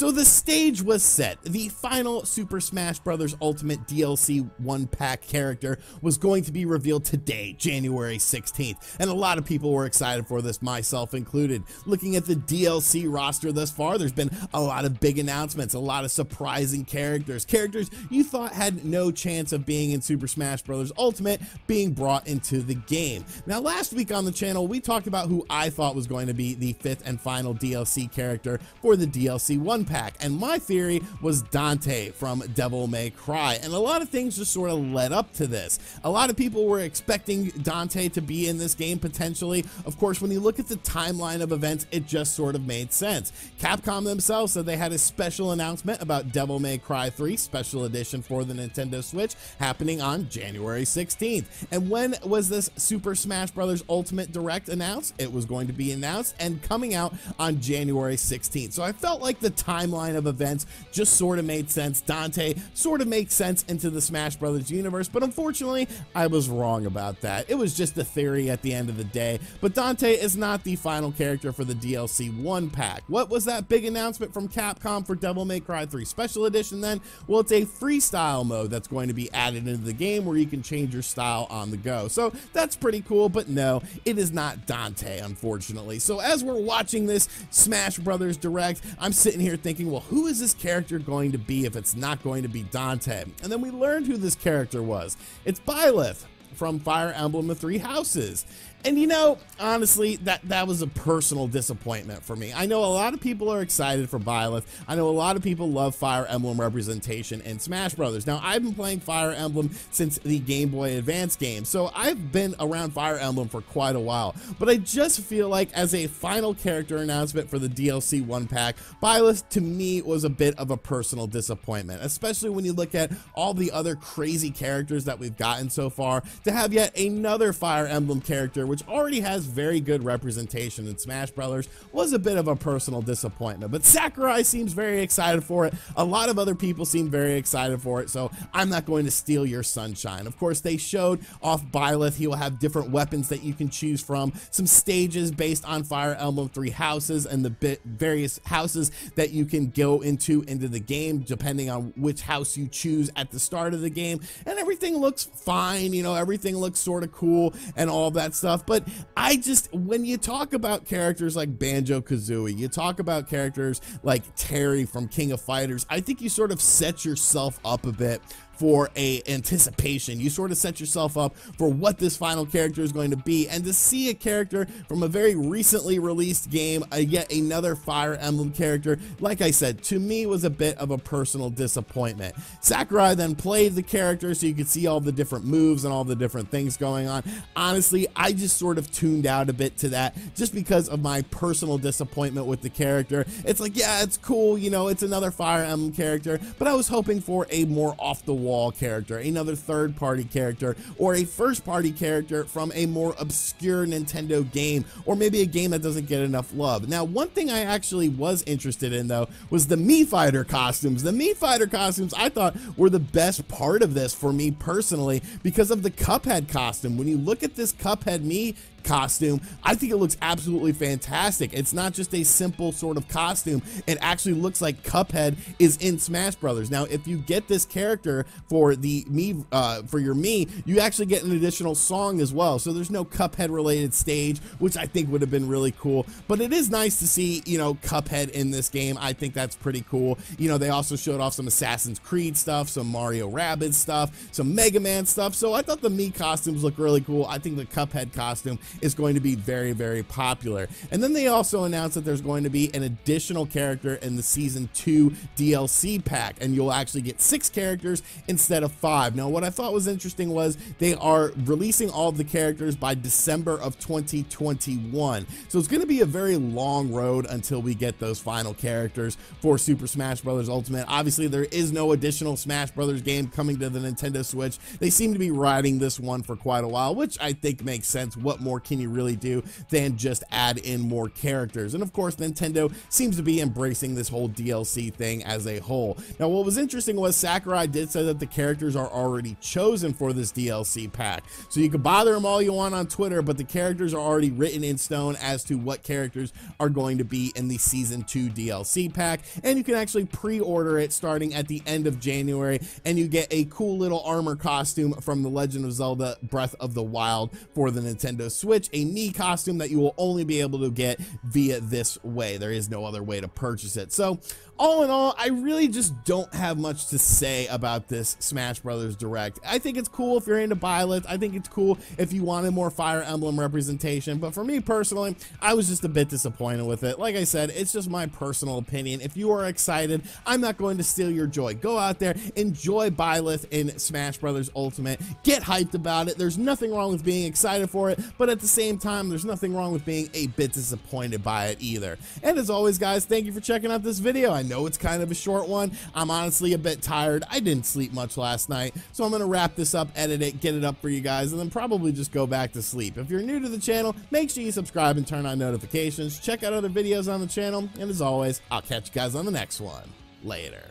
So the stage was set. The final Super Smash Bros. Ultimate DLC one-pack character was going to be revealed today, January 16th, and a lot of people were excited for this, myself included. Looking at the DLC roster thus far, there's been a lot of big announcements, a lot of surprising characters, characters you thought had no chance of being in Super Smash Bros. Ultimate being brought into the game. Now, last week on the channel, we talked about who I thought was going to be the fifth and final DLC character for the DLC one-pack. And my theory was Dante from Devil May Cry, and a lot of things just sort of led up to this. A lot of people were expecting Dante to be in this game potentially. Of course, when you look at the timeline of events, it just sort of made sense. Capcom themselves said they had a special announcement about Devil May Cry 3 Special Edition for the Nintendo Switch happening on January 16th. And when was this Super Smash Bros. Ultimate Direct announced? It was going to be announced and coming out on January 16th. So I felt like the timeline of events just sort of made sense. Dante sort of makes sense into the Smash Brothers universe, but unfortunately, I was wrong about that. It was just a theory at the end of the day, but Dante is not the final character for the DLC 1-pack. What was that big announcement from Capcom for Devil May Cry 3 Special Edition then? Well, it's a freestyle mode that's going to be added into the game where you can change your style on the go. So that's pretty cool, but no, it is not Dante, unfortunately. So as we're watching this Smash Brothers Direct, I'm sitting here thinking, well, who is this character going to be if it's not going to be Dante? And then we learned who this character was. It's Byleth from Fire Emblem: Three Houses. And you know, honestly, that was a personal disappointment for me. I know a lot of people are excited for Byleth. I know a lot of people love Fire Emblem representation in Smash Brothers. Now, I've been playing Fire Emblem since the Game Boy Advance game, so I've been around Fire Emblem for quite a while. But I just feel like as a final character announcement for the DLC 1-pack, Byleth to me was a bit of a personal disappointment, especially when you look at all the other crazy characters that we've gotten so far. To have yet another Fire Emblem character which already has very good representation in Smash Brothers was a bit of a personal disappointment. But Sakurai seems very excited for it. A lot of other people seem very excited for it, so I'm not going to steal your sunshine. Of course, they showed off Byleth. He will have different weapons that you can choose from, some stages based on Fire Emblem Three Houses and the various houses that you can go into the game, depending on which house you choose at the start of the game. And everything looks fine, you know, everything looks sort of cool and all that stuff. But I just, when you talk about characters like Banjo Kazooie, you talk about characters like Terry from King of Fighters, I think you sort of set yourself up a bit for a anticipation. You sort of set yourself up for what this final character is going to be, and to see a character from a very recently released game, yet another Fire Emblem character, like I said, to me was a bit of a personal disappointment. Sakurai then played the character so you could see all the different moves and all the different things going on. Honestly, I just sort of tuned out a bit to that just because of my personal disappointment with the character. It's like, yeah, it's cool, you know, it's another Fire Emblem character, but I was hoping for a more off the wall character, another third-party character, or a first-party character from a more obscure Nintendo game, or maybe a game that doesn't get enough love. Now, one thing I actually was interested in, though, was the Mii Fighter costumes. The Mii Fighter costumes, I thought, were the best part of this for me personally because of the Cuphead costume. When you look at this Cuphead Mii costume, I think it looks absolutely fantastic. It's not just a simple sort of costume. It actually looks like Cuphead is in Smash Brothers. Now, if you get this character for the Mii, for your Mii, you actually get an additional song as well. So there's no Cuphead-related stage, which I think would have been really cool. But it is nice to see, you know, Cuphead in this game. I think that's pretty cool. You know, they also showed off some Assassin's Creed stuff, some Mario Rabbids stuff, some Mega Man stuff. So I thought the Mii costumes look really cool. I think the Cuphead costume is going to be very, very popular. And then they also announced that there's going to be an additional character in the Season 2 DLC pack, and you'll actually get 6 characters instead of 5. Now, what I thought was interesting was they are releasing all the characters by December of 2021. So it's going to be a very long road until we get those final characters for Super Smash Bros. Ultimate. Obviously, there is no additional Smash Bros. Game coming to the Nintendo Switch. They seem to be riding this one for quite a while, which I think makes sense. What more more can you really do than just add in more characters? And of course, Nintendo seems to be embracing this whole DLC thing as a whole. Now, what was interesting was Sakurai did say that the characters are already chosen for this DLC pack. So you could bother them all you want on Twitter, but the characters are already written in stone as to what characters are going to be in the Season 2 DLC pack. And you can actually pre-order it starting at the end of January, and you get a cool little armor costume from The Legend of Zelda: Breath of the Wild for the Nintendo Switch, a Mii costume that you will only be able to get via this way. There is no other way to purchase it. So all in all, I really just don't have much to say about this Smash Brothers Direct. I think it's cool if you're into Byleth. I think it's cool if you wanted more Fire Emblem representation. But for me personally, I was just a bit disappointed with it. Like I said, it's just my personal opinion. If you are excited, I'm not going to steal your joy. Go out there, enjoy Byleth in Smash Brothers Ultimate. Get hyped about it. There's nothing wrong with being excited for it, but at the same time, there's nothing wrong with being a bit disappointed by it either. And as always, guys, thank you for checking out this video. I know it's kind of a short one. I'm honestly a bit tired. I didn't sleep much last night, so I'm going to wrap this up, edit it, get it up for you guys, and then probably just go back to sleep. If you're new to the channel, make sure you subscribe and turn on notifications. Check out other videos on the channel, and as always, I'll catch you guys on the next one. Later.